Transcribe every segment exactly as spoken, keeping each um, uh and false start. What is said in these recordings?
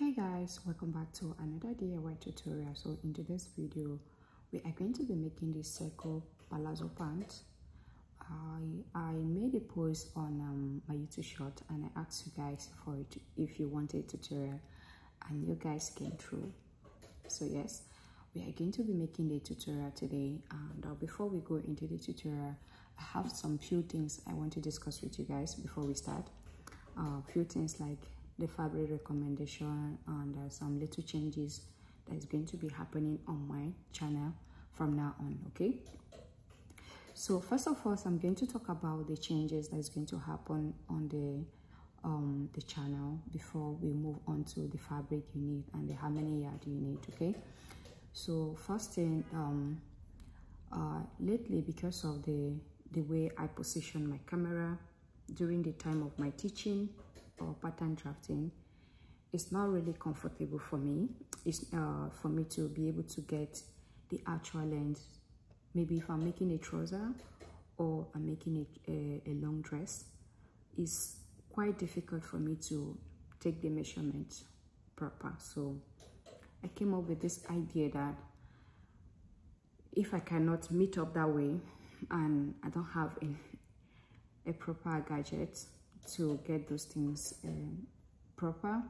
Hey guys, welcome back to another D I Y tutorial. So in today's video we are going to be making this circle palazzo pant. I i made a post on um, my YouTube short and I asked you guys for it if you wanted a tutorial, and you guys came through. So yes, we are going to be making the tutorial today, and uh, before we go into the tutorial, I have some few things I want to discuss with you guys before we start. A uh, few things like the fabric recommendation and uh, some little changes that is going to be happening on my channel from now on. Okay, so first of all, I'm going to talk about the changes that is going to happen on the um the channel before we move on to the fabric you need and the how many yards you need. Okay, so first thing, um uh lately, because of the the way I position my camera during the time of my teaching or pattern drafting, it's not really comfortable for me. It's uh, for me to be able to get the actual length. Maybe if I'm making a trouser or I'm making a, a, a long dress, it's quite difficult for me to take the measurement proper. So I came up with this idea that if I cannot meet up that way and I don't have a, a proper gadget to get those things um, proper,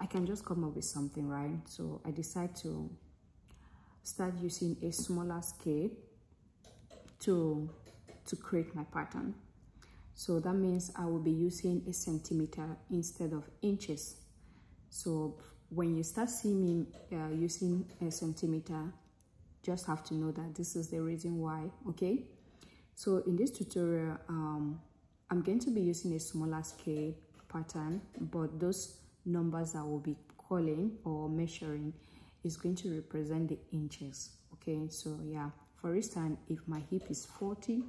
I can just come up with something, right? So I decide to start using a smaller scale to to create my pattern. So that means I will be using a centimeter instead of inches. So when you start seeing me uh, using a centimeter, just have to know that this is the reason why. Okay, so in this tutorial, um I'm going to be using a smaller scale pattern, but those numbers I will be calling or measuring is going to represent the inches. Okay, so yeah, for instance, if my hip is forty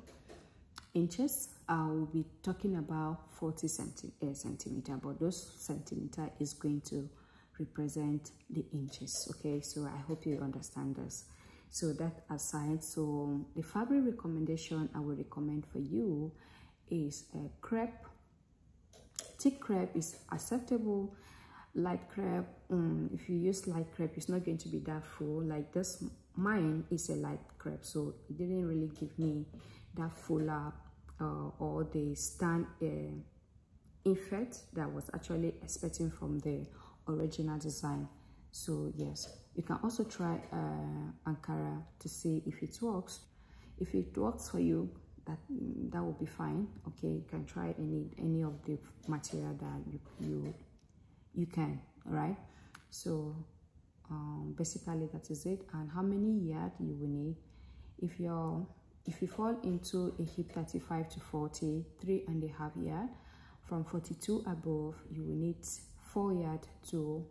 inches, I will be talking about forty centi uh, centimeter, but those centimeter is going to represent the inches. Okay, so I hope you understand this. So that aside, so the fabric recommendation I will recommend for you is a crepe. Thick crepe is acceptable. Light crepe, um, if you use light crepe, it's not going to be that full. Like this, mine is a light crepe, so it didn't really give me that fuller uh, or the stand uh, effect that I was actually expecting from the original design. So yes, you can also try uh, Ankara to see if it works. If it works for you, that that will be fine. Okay, you can try any any of the material that you you, you can. All right, so um, basically that is it. And how many yards you will need if you're if you fall into a hip thirty-five to forty, three and a half yard. From forty-two above, you will need four yard to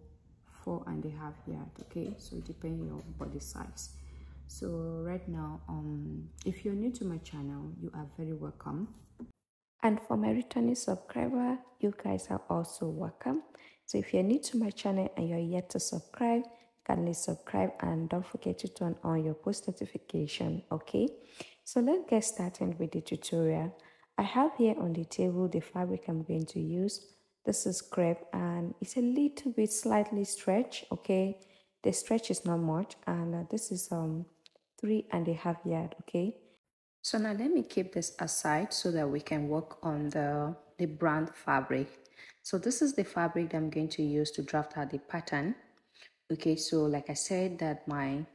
four and a half yard. Okay, so it depends on your body size. So right now, um if you're new to my channel, you are very welcome, and for my returning subscriber, you guys are also welcome. So if you're new to my channel and you're yet to subscribe, kindly subscribe and don't forget to turn on your post notification. Okay, so let's get started with the tutorial. I have here on the table the fabric I'm going to use. This is crepe, and it's a little bit slightly stretched. Okay, the stretch is not much, and uh, this is um three and a half yard. Okay, so now let me keep this aside so that we can work on the the brand fabric. So this is the fabric that I'm going to use to draft out the pattern. Okay, so like I said, that my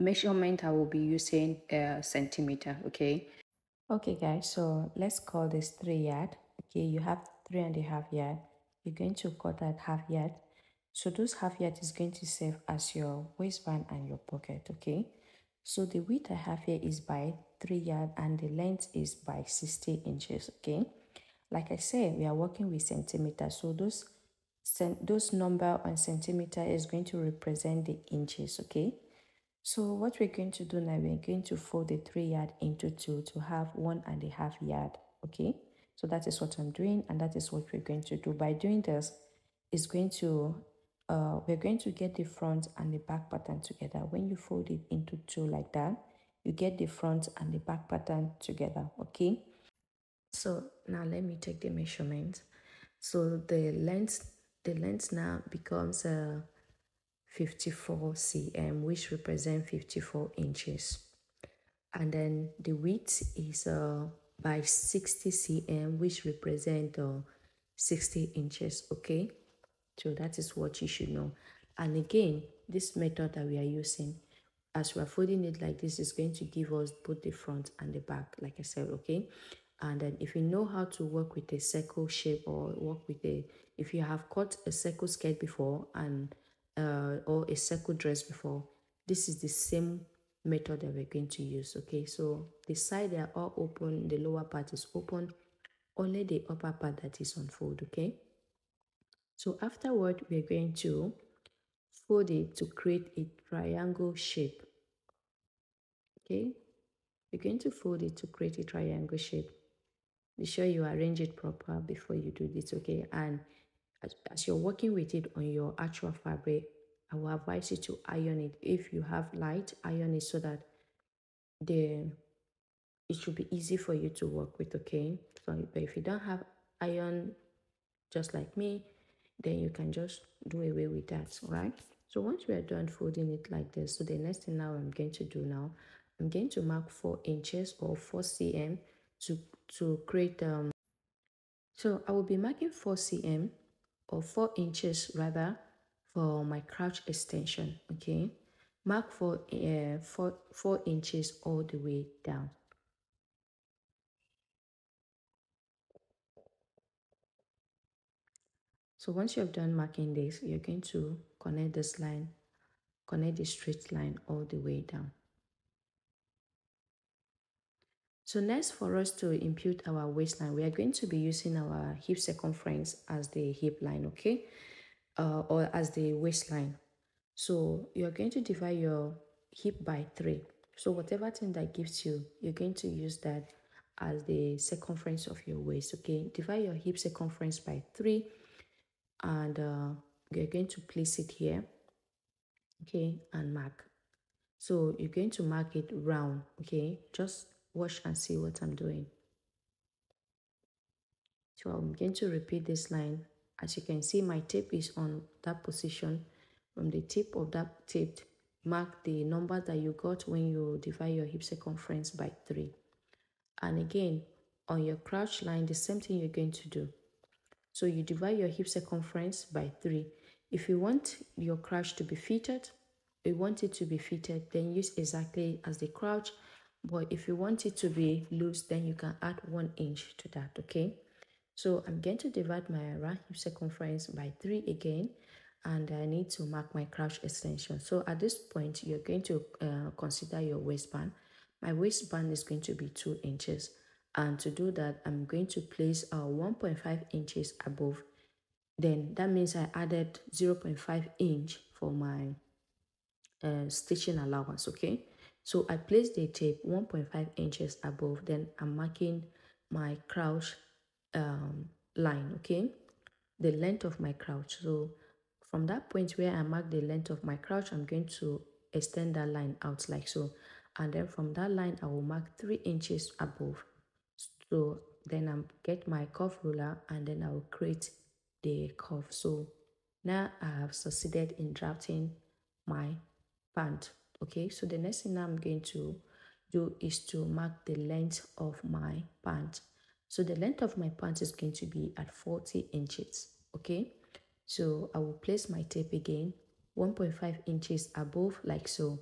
measurement I will be using a centimeter. Okay, okay guys, so let's call this three yard. Okay, you have three and a half yard. You're going to cut that half yard. So those half yard is going to serve as your waistband and your pocket. Okay, so the width I have here is by three yard, and the length is by sixty inches. Okay, like I said, we are working with centimeters, so those those number on centimeter is going to represent the inches. Okay, so what we're going to do now, we're going to fold the three yard into two to have one and a half yard. Okay, so that is what I'm doing, and that is what we're going to do. By doing this, it's going to Uh, we're going to get the front and the back pattern together. When you fold it into two like that, you get the front and the back pattern together. Okay, so now let me take the measurement. So the length the length now becomes a fifty-four centimeters, which represents fifty-four inches, and then the width is uh, by sixty centimeters, which represents uh, sixty inches. Okay, so that is what you should know. And again, this method that we are using, as we are folding it like this, is going to give us both the front and the back, like I said. Okay, and then if you know how to work with a circle shape, or work with a, if you have cut a circle skirt before and uh, or a circle dress before, this is the same method that we're going to use. Okay, so the sides are all open, the lower part is open, only the upper part that is unfold. Okay, so afterward we're going to fold it to create a triangle shape. Okay, you're going to fold it to create a triangle shape. Be sure you arrange it proper before you do this. Okay, and as, as you're working with it on your actual fabric, I will advise you to iron it. If you have light, iron it so that the it should be easy for you to work with. Okay, so but if you don't have iron, just like me, then you can just do away with that. All right, so once we are done folding it like this, so the next thing now I'm going to do now, I'm going to mark four inches or four centimeters to to create um so I will be marking four centimeters or four inches rather for my crotch extension. Okay, mark for uh, four four inches all the way down. So once you have done marking this, you're going to connect this line, connect the straight line all the way down. So next, for us to impute our waistline, we are going to be using our hip circumference as the hip line, okay, uh, or as the waistline. So you're going to divide your hip by three. So whatever thing that gives you, you're going to use that as the circumference of your waist. Okay, divide your hip circumference by three. And uh, you're going to place it here, okay, and mark. So you're going to mark it round, okay. Just watch and see what I'm doing. So I'm going to repeat this line. As you can see, my tape is on that position. From the tip of that tape, mark the number that you got when you divide your hip circumference by three. And again, on your crotch line, the same thing you're going to do. So you divide your hip circumference by three. If you want your crotch to be fitted, you want it to be fitted, then use exactly as the crotch. But if you want it to be loose, then you can add one inch to that. Okay, so I'm going to divide my round hip circumference by three again, and I need to mark my crotch extension. So at this point, you're going to uh, consider your waistband. My waistband is going to be two inches. And to do that, I'm going to place uh, one point five inches above. Then that means I added zero point five inch for my uh, stitching allowance. Okay, so I placed the tape one point five inches above. Then I'm marking my crotch um, line. Okay, the length of my crotch. So from that point where I mark the length of my crotch, I'm going to extend that line out like so. And then from that line, I will mark three inches above. So then I'm get my curve ruler, and then I will create the curve. So now I have succeeded in drafting my pant. Okay, so the next thing I'm going to do is to mark the length of my pant. So the length of my pant is going to be at forty inches. Okay, so I will place my tape again one point five inches above like so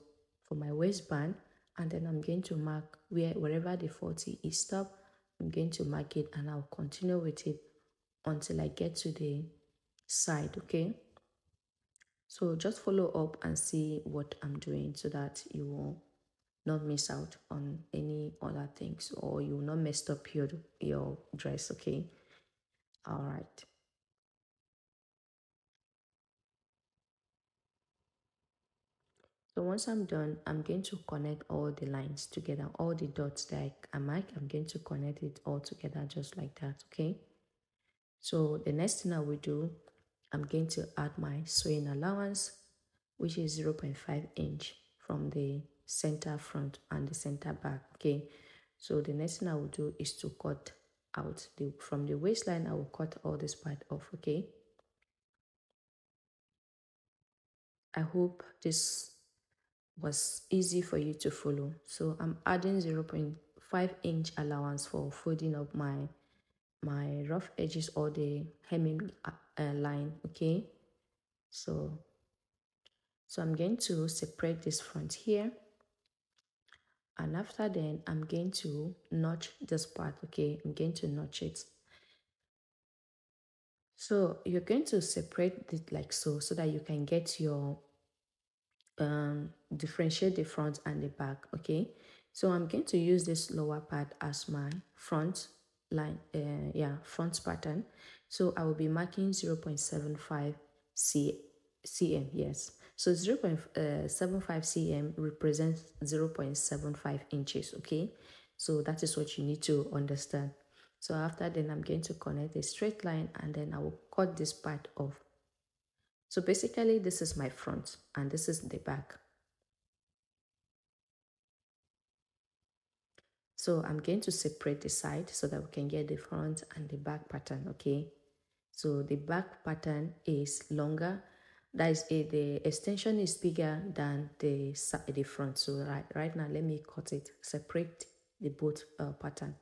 for my waistband, and then I'm going to mark where wherever the forty is stopped. I'm going to mark it, and I'll continue with it until I get to the side. Okay, so just follow up and see what I'm doing so that you will not miss out on any other things, or you will not mess up your your dress. Okay, all right. So once I'm done, I'm going to connect all the lines together, all the dots that I mark. I'm going to connect it all together just like that. Okay, so the next thing I will do, I'm going to add my sewing allowance, which is zero point five inch from the center front and the center back. Okay, so the next thing I will do is to cut out the from the waistline. I will cut all this part off. Okay, I hope this was easy for you to follow. So I'm adding zero point five inch allowance for folding up my my rough edges or the hemming uh, uh, line. Okay, so so I'm going to separate this front here, and after then I'm going to notch this part. Okay, I'm going to notch it. So you're going to separate it like so, so that you can get your um differentiate the front and the back. Okay, so I'm going to use this lower part as my front line, uh, yeah, front pattern. So I will be marking zero point seven five centimeters. Yes, so zero point seven five centimeters represents zero point seven five inches. Okay, so that is what you need to understand. So after then, I'm going to connect a straight line, and then I will cut this part off. So basically, this is my front and this is the back. So I'm going to separate the side so that we can get the front and the back pattern. Okay, so the back pattern is longer. That is, a, the extension is bigger than the the front. So right right now, let me cut it. Separate the both uh, pattern.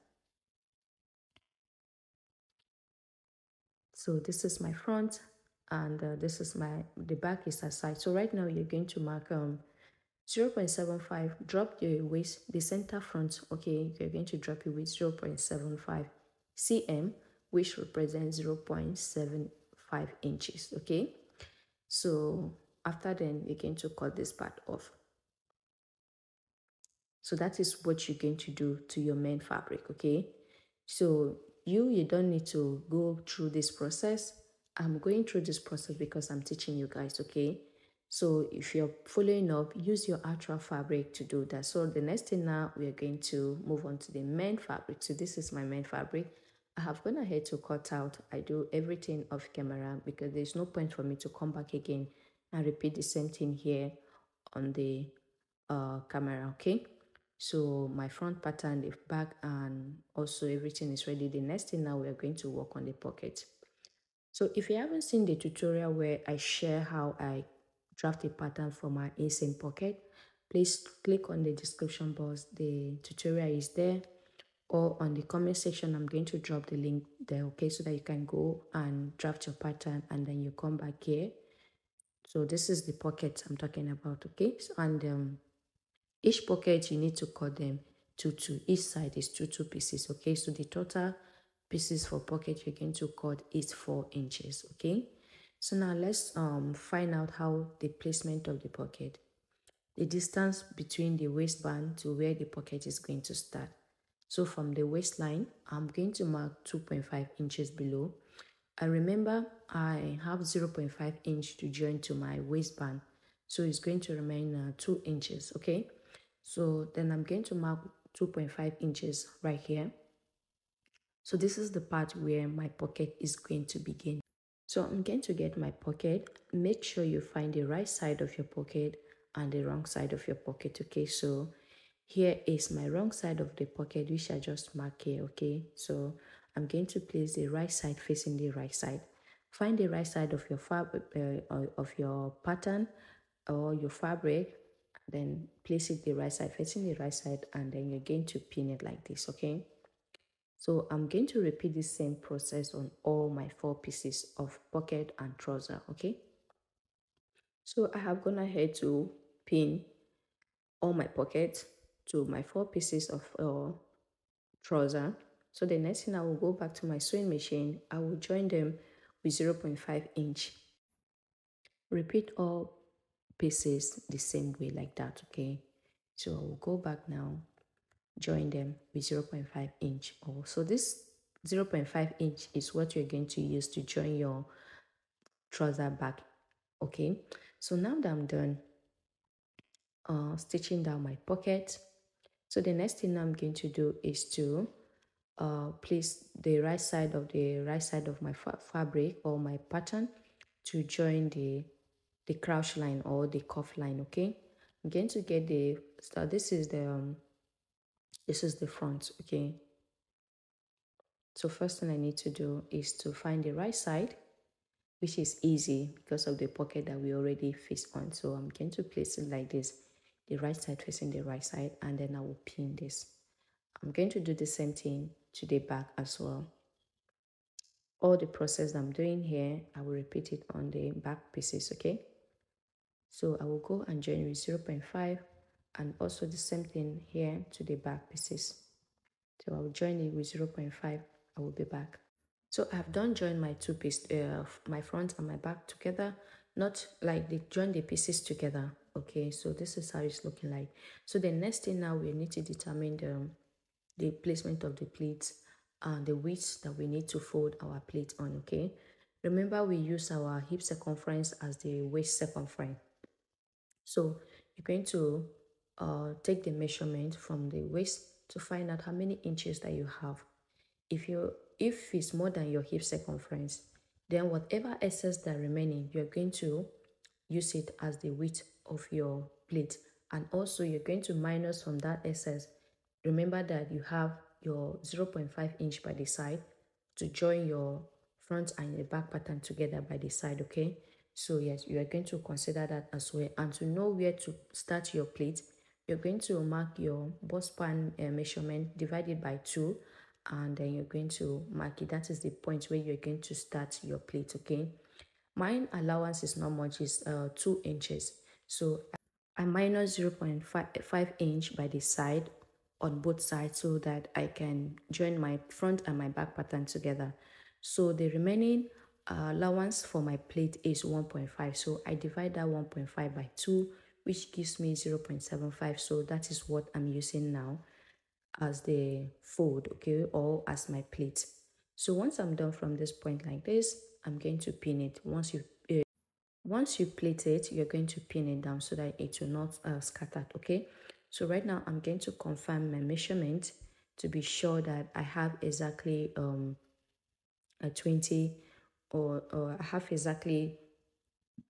So this is my front, and uh, this is my the back is aside. So right now, you're going to mark um zero point seven five. Drop your waist, the center front. Okay, you're going to drop your waist zero point seven five centimeters, which represents zero point seven five inches. Okay, so after then, you're going to cut this part off. So that is what you're going to do to your main fabric. Okay, so you you don't need to go through this process. I'm going through this process because I'm teaching you guys. Okay, so if you're following up, use your actual fabric to do that. So the next thing now, we are going to move on to the main fabric. So this is my main fabric. I have gone ahead to cut out. I do everything off camera because there's no point for me to come back again and repeat the same thing here on the uh, camera. Okay, so my front pattern, the back, and also everything is ready. The next thing now, we are going to work on the pocket. So if you haven't seen the tutorial where I share how I draft a pattern for my inseam pocket, please click on the description box. The tutorial is there, or on the comment section, I'm going to drop the link there. Okay, so that you can go and draft your pattern, and then you come back here. So this is the pocket I'm talking about. Okay, so, and um, each pocket you need to cut them two two. Each side is two two pieces. Okay, so the total pieces for pocket you're going to cut is four inches. Okay. So now let's um, find out how the placement of the pocket, the distance between the waistband to where the pocket is going to start. So from the waistline, I'm going to mark two point five inches below. And remember, I have zero point five inch to join to my waistband. So it's going to remain uh, two inches, okay? So then I'm going to mark two point five inches right here. So this is the part where my pocket is going to begin. So I'm going to get my pocket. Make sure you find the right side of your pocket and the wrong side of your pocket. Okay, so here is my wrong side of the pocket, which I just marked here. Okay, so I'm going to place the right side facing the right side. Find the right side of your fabric uh, of your pattern or your fabric, then place it the right side facing the right side, and then you're going to pin it like this. Okay. So I'm going to repeat the same process on all my four pieces of pocket and trouser, okay? So I have gone ahead to pin all my pockets to my four pieces of uh, trouser. So the next thing, I will go back to my sewing machine. I will join them with zero point five inch. Repeat all pieces the same way like that, okay? So I will go back now. Join them with zero point five inch. Oh, so this zero point five inch is what you're going to use to join your trouser back. Okay, so now that I'm done uh, stitching down my pocket, so the next thing I'm going to do is to uh, place the right side of the right side of my fa fabric or my pattern to join the the crotch line or the cuff line. Okay, I'm going to get the so this is the um, this is the front, okay? So first thing I need to do is to find the right side, which is easy because of the pocket that we already face on. So I'm going to place it like this, the right side facing the right side, and then I will pin this. I'm going to do the same thing to the back as well. All the process I'm doing here, I will repeat it on the back pieces, okay? So I will go and join with zero point five, and also the same thing here to the back pieces. So I will join it with zero point five, I will be back. So I've done join my two pieces, uh, my front and my back together, not like they join the pieces together, okay? So this is how it's looking like. So the next thing now, we need to determine the, the placement of the pleats and the width that we need to fold our pleat on, okay? Remember, we use our hip circumference as the waist circumference. So you're going to uh, take the measurement from the waist to find out how many inches that you have. If you if it's more than your hip circumference, then whatever excess that remaining, you're going to use it as the width of your pleat. And also you're going to minus from that excess. Remember that you have your zero point five inch by the side to join your front and the back pattern together by the side, okay? So yes, you are going to consider that as well. And to know where to start your pleat, you're going to mark your bust span uh, measurement, divided by two, and then you're going to mark it. That is the point where you're going to start your pleat, okay? Mine allowance is not much, it's uh, two inches. So I minus zero point five inch by the side on both sides so that I can join my front and my back pattern together. So the remaining uh, allowance for my pleat is one point five. So I divide that one point five by two, which gives me zero point seven five. So that is what I'm using now as the fold, okay, or as my pleat. So once I'm done from this point like this, I'm going to pin it. Once you uh, once you pleat it, you're going to pin it down so that it will not uh, scatter, okay? So right now I'm going to confirm my measurement to be sure that I have exactly um a twenty or, or I have exactly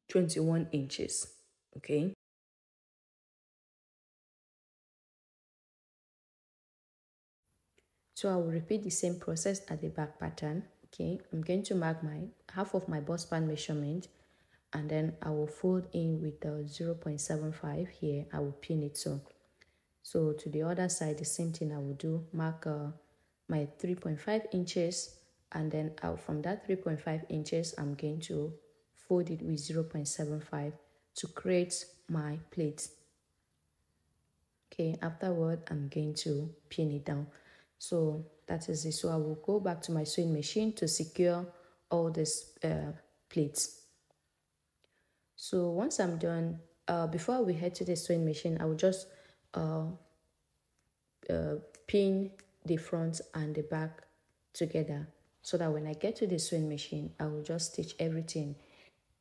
twenty-one inches, okay? So I will repeat the same process at the back pattern, okay? I'm going to mark my half of my bust band measurement, and then I will fold in with the zero point seven five here. I will pin it. So so to the other side, the same thing I will do, mark uh, my three point five inches, and then I'll, from that three point five inches, I'm going to fold it with zero point seven five to create my pleat. Okay, afterward, I'm going to pin it down. So that is it. So I will go back to my sewing machine to secure all these uh, pleats. So once I'm done, uh, before we head to the sewing machine, I will just uh, uh, pin the front and the back together so that when I get to the sewing machine, I will just stitch everything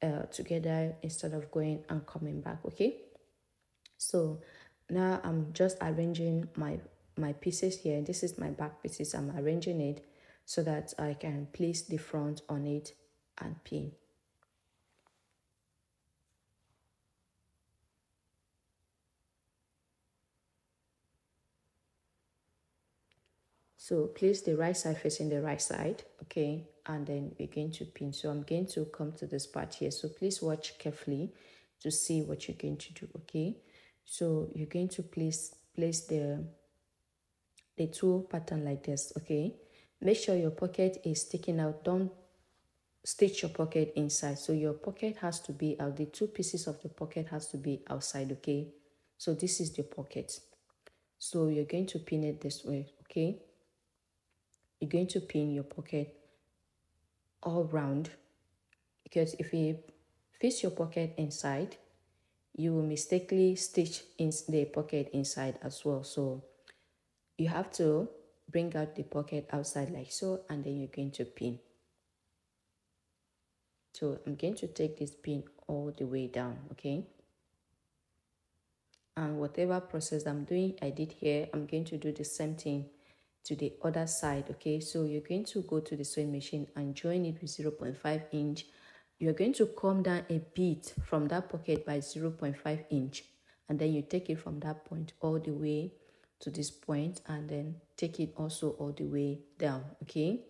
uh, together instead of going and coming back, okay? So now I'm just arranging my my pieces here. This is my back pieces. I'm arranging it so that I can place the front on it and pin. So place the right side facing the right side, okay, and then we're going to pin. So I'm going to come to this part here, so please watch carefully to see what you're going to do, okay? So you're going to place place the the two pattern like this, okay? Make sure your pocket is sticking out. Don't stitch your pocket inside. So your pocket has to be out. The two pieces of the pocket has to be outside, okay? So this is the pocket. So you're going to pin it this way, okay? You're going to pin your pocket all round, because if you fix your pocket inside, you will mistakenly stitch in the pocket inside as well. So you have to bring out the pocket outside like so, and then you're going to pin. So I'm going to take this pin all the way down, okay? And whatever process I'm doing, I did here, I'm going to do the same thing to the other side, okay? So you're going to go to the sewing machine and join it with zero point five inch. You're going to come down a bit from that pocket by zero point five inch, and then you take it from that point all the way to this point, and then take it also all the way down, okay?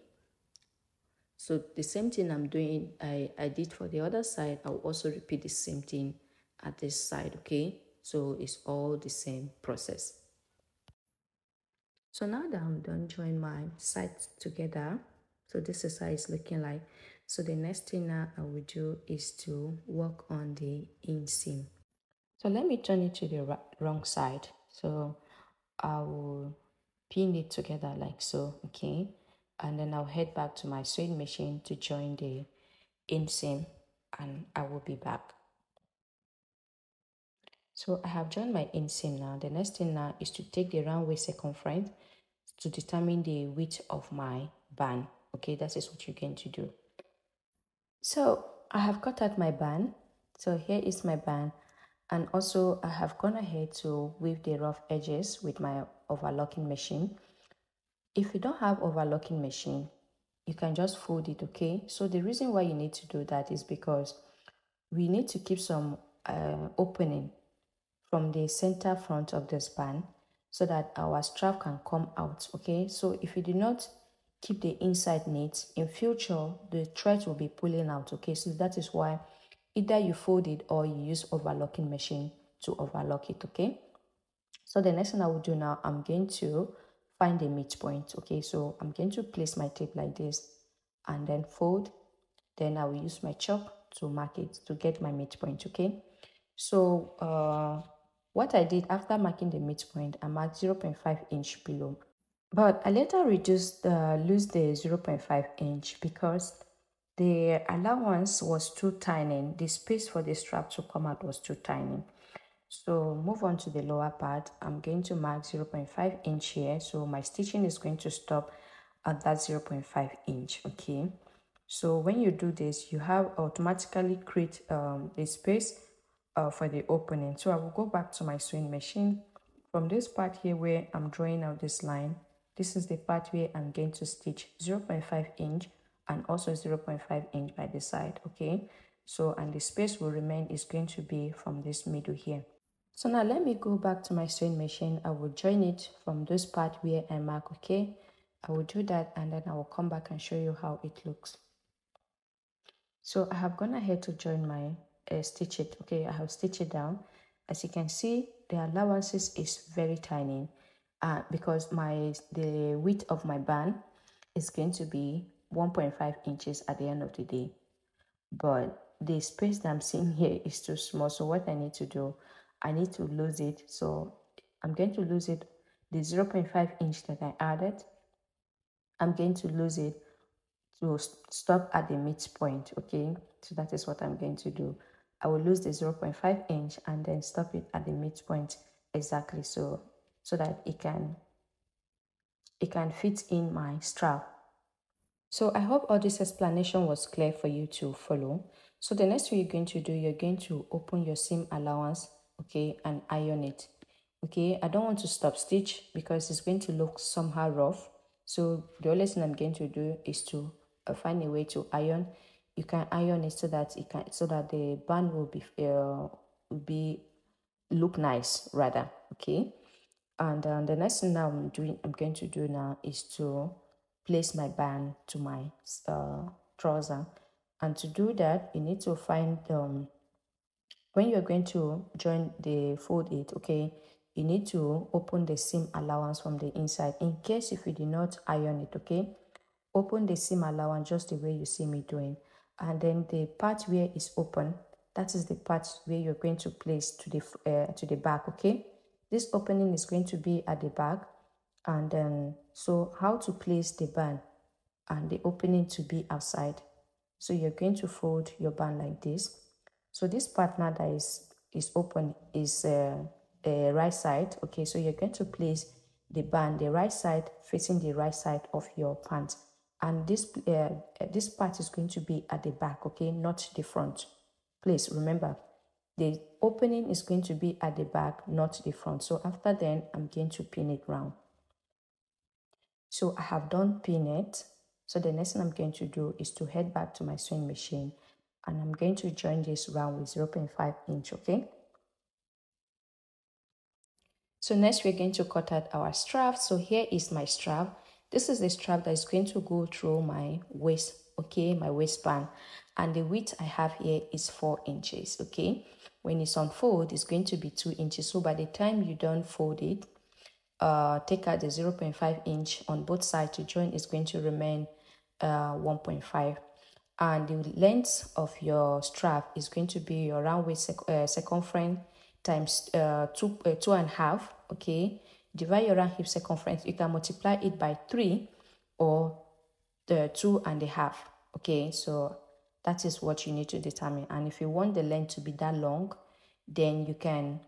So the same thing I'm doing, I, I did for the other side, I'll also repeat the same thing at this side, okay? So it's all the same process. So now that I'm done joining my sides together, so this is how it's looking like. So the next thing now I will do is to work on the inseam. So let me turn it to the wrong side. So I will pin it together like so, okay? And then I'll head back to my sewing machine to join the inseam, and I will be back. So I have joined my inseam now. The next thing now is to take the round waist circumference to determine the width of my band. Okay, that is what you're going to do. So I have cut out my band. So here is my band. And also I have gone ahead to weave the rough edges with my overlocking machine. If you don't have overlocking machine, you can just fold it, okay? So the reason why you need to do that is because we need to keep some uh, opening from the center front of the span so that our strap can come out, okay? So if you do not keep the inside neat, in future, the thread will be pulling out, okay? So that is why either you fold it or you use overlocking machine to overlock it, okay? So the next thing I will do now, I'm going to find the midpoint, okay? So I'm going to place my tape like this and then fold. Then I will use my chalk to mark it to get my midpoint, okay? So uh, what I did after marking the midpoint, I marked zero point five inch below. But I later reduced, uh, lose the zero point five inch because the allowance was too tiny. The space for the strap to come out was too tiny. So move on to the lower part. I'm going to mark zero point five inch here. So my stitching is going to stop at that zero point five inch, okay? So when you do this, you have automatically create um, a space uh, for the opening. So I will go back to my sewing machine. From this part here where I'm drawing out this line, this is the part where I'm going to stitch zero point five inch and also zero point five inch by the side, okay? So, and the space will remain is going to be from this middle here. So now let me go back to my sewing machine. I will join it from this part where I mark, okay? I will do that and then I will come back and show you how it looks. So I have gone ahead to join my uh, stitch it, okay? I have stitched it down. As you can see, the allowances is very tiny uh, because my the width of my band is going to be one point five inches at the end of the day. But the space that I'm seeing here is too small. So what I need to do, I need to lose it. So I'm going to lose it, the zero point five inch that I added, I'm going to lose it to stop at the midpoint, okay? So that is what I'm going to do. I will lose the zero point five inch and then stop it at the midpoint exactly, so so that it can it can fit in my strap. So I hope all this explanation was clear for you to follow. So the next thing you're going to do, you're going to open your seam allowance, okay, and iron it. Okay, I don't want to stop stitch because it's going to look somehow rough. So the only thing I'm going to do is to uh, find a way to iron. You can iron it so that it can so that the band will be uh, be look nice rather, okay. And uh, the next thing now I'm doing, I'm going to do now is to place my band to my uh, trouser. And to do that, you need to find um when you're going to join the fold it, okay, you need to open the seam allowance from the inside. In case if you do not iron it, okay, open the seam allowance just the way you see me doing. And then the part where is open, that is the part where you're going to place to the uh, to the back, okay? This opening is going to be at the back. And then so how to place the band and the opening to be outside. So you're going to fold your band like this. So this part now that is is open is uh, uh, right side, okay? So you're going to place the band the right side facing the right side of your pants. And this uh, this part is going to be at the back, okay, not the front. Please remember, the opening is going to be at the back, not the front. So after then, I'm going to pin it round. So I have done pin it. So the next thing I'm going to do is to head back to my sewing machine, and I'm going to join this round with zero point five inch, okay? So next we're going to cut out our strap. So here is my strap. This is the strap that is going to go through my waist okay, my waistband, and the width I have here is four inches. Okay, when it's unfolded, it's going to be two inches. So by the time you don't fold it, uh take out the zero point five inch on both sides to join, is going to remain uh one point five, and the length of your strap is going to be your round waist circ uh, circumference times uh, two uh, two and a half. Okay, divide your round hip circumference, you can multiply it by three or the two and a half. Okay, so that is what you need to determine. And if you want the length to be that long, then you can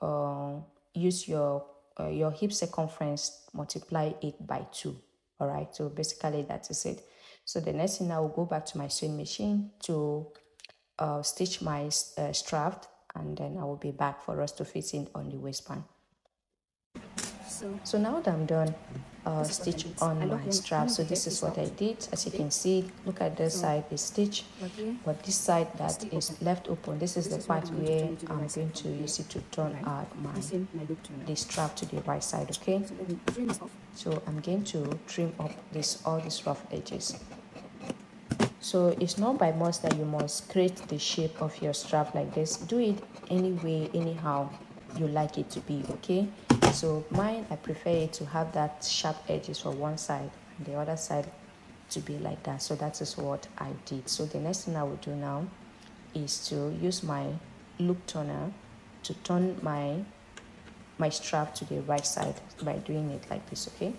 uh, use your uh, your hip circumference, multiply it by two. All right, so basically that is it. So the next thing, I will go back to my sewing machine to uh, stitch my uh, strap, and then I will be back for us to fit in on the waistband. So, so now that I'm done uh, stitch on my strap, so this is what I did. As you can see, look at this side is stitched, but this side that is left open, this is the part where I'm going to use it to turn out my the strap to the right side. Okay, so I'm going to trim up this all these rough edges. So it's not by much that you must create the shape of your strap like this. Do it any way, anyhow you like it to be. Okay, so mine, I prefer it to have that sharp edges for one side and the other side to be like that. So that is what I did. So the next thing I will do now is to use my loop turner to turn my my strap to the right side by doing it like this. Okay,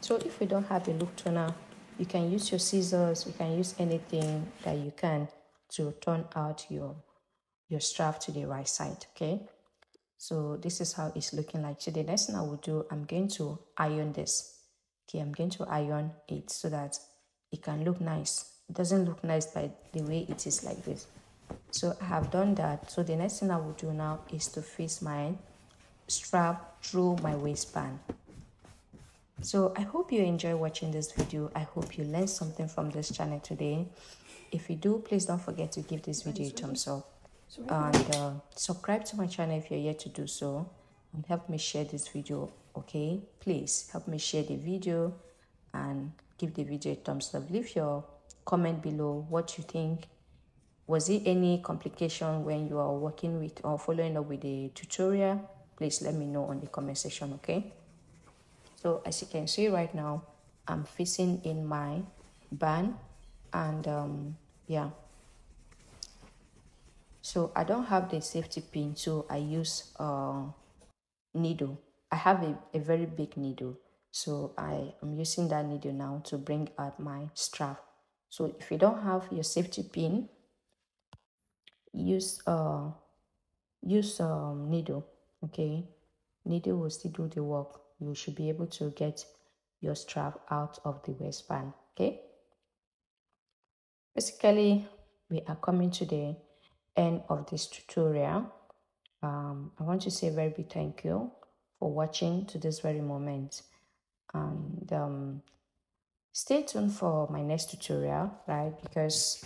so if you don't have a loop turner, you can use your scissors, you can use anything that you can to turn out your your strap to the right side. Okay, so this is how it's looking like. So the next thing I will do, I'm going to iron this. Okay, I'm going to iron it so that it can look nice. It doesn't look nice by the way it is like this. So I have done that. So the next thing I will do now is to fix my strap through my waistband. So I hope you enjoy watching this video. I hope you learned something from this channel today. If you do, please don't forget to give this video a thumbs up, and uh, subscribe to my channel if you're yet to do so, and help me share this video. Okay, please help me share the video and give the video a thumbs up. Leave your comment below what you think. Was it any complication when you are working with or following up with the tutorial? Please let me know on the comment section. Okay, so as you can see right now, I'm fixing in my band. And um yeah, so I don't have the safety pin, so I use uh needle. I have a, a very big needle, so I am using that needle now to bring out my strap. So if you don't have your safety pin, use uh use um needle. Okay, needle will still do the work. You should be able to get your strap out of the waistband. Okay, basically we are coming to the end of this tutorial. um I want to say a very big thank you for watching to this very moment, and um stay tuned for my next tutorial, right? Because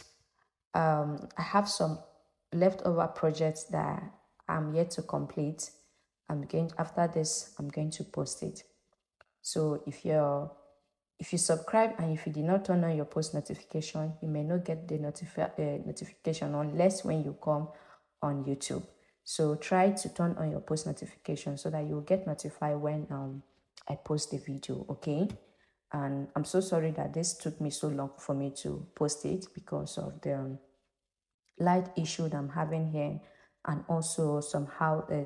um I have some leftover projects that I'm yet to complete. I'm going to, after this I'm going to post it. So if you're If you subscribe and if you did not turn on your post notification, you may not get the notifi uh, notification unless when you come on YouTube. So try to turn on your post notification so that you'll get notified when um I post the video. Okay, and I'm so sorry that this took me so long for me to post it because of the light issue that I'm having here, and also somehow uh,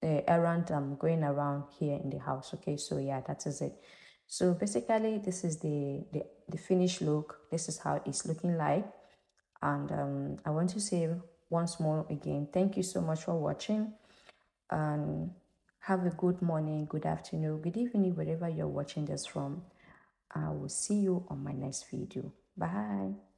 the errand I'm going around here in the house. Okay, so yeah, that is it. So basically this is the, the the finished look. This is how it's looking like. And um I want to say once more again, thank you so much for watching, and um, have a good morning, good afternoon, good evening, wherever you're watching this from. I will see you on my next video. Bye.